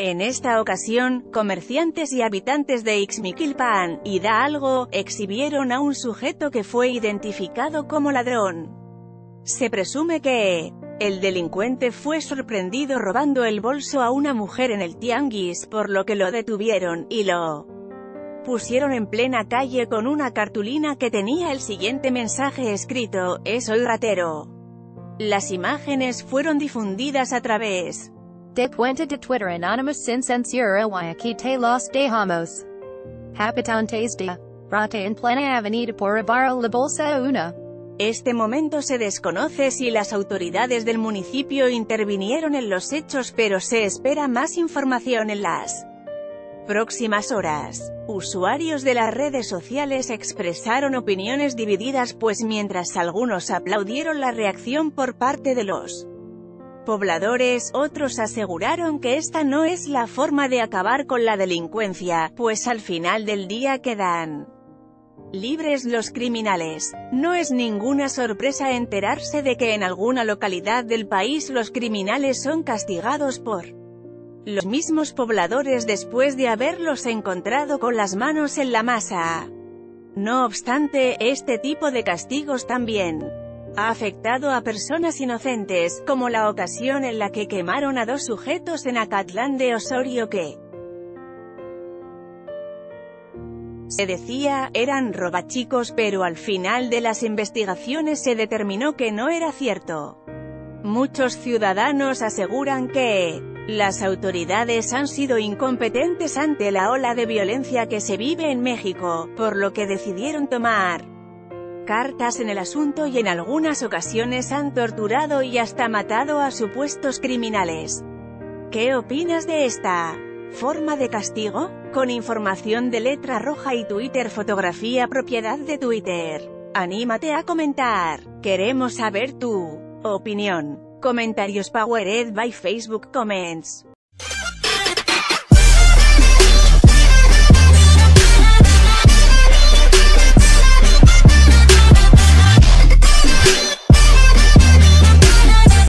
En esta ocasión, comerciantes y habitantes de Ixmiquilpan, Hidalgo, exhibieron a un sujeto que fue identificado como ladrón. Se presume que el delincuente fue sorprendido robando el bolso a una mujer en el tianguis, por lo que lo detuvieron, y lo pusieron en plena calle con una cartulina que tenía el siguiente mensaje escrito: "Soy ratero". Las imágenes fueron difundidas a través de cuenta de Twitter anonymous sin censura y aquí te los dejamos. Habitantes de Rata en plena avenida por robar la bolsa una. Este momento se desconoce si las autoridades del municipio intervinieron en los hechos, pero se espera más información en las próximas horas. Usuarios de las redes sociales expresaron opiniones divididas, pues mientras algunos aplaudieron la reacción por parte de los pobladores, otros aseguraron que esta no es la forma de acabar con la delincuencia, pues al final del día quedan libres los criminales. No es ninguna sorpresa enterarse de que en alguna localidad del país los criminales son castigados por los mismos pobladores después de haberlos encontrado con las manos en la masa. No obstante, este tipo de castigos también ha afectado a personas inocentes, como la ocasión en la que quemaron a dos sujetos en Acatlán de Osorio que se decía eran robachicos, pero al final de las investigaciones se determinó que no era cierto. Muchos ciudadanos aseguran que las autoridades han sido incompetentes ante la ola de violencia que se vive en México, por lo que decidieron tomar cartas en el asunto y en algunas ocasiones han torturado y hasta matado a supuestos criminales. ¿Qué opinas de esta forma de castigo? Con información de Letra Roja y Twitter, fotografía propiedad de Twitter. Anímate a comentar. Queremos saber tu opinión. Comentarios powered by Facebook Comments.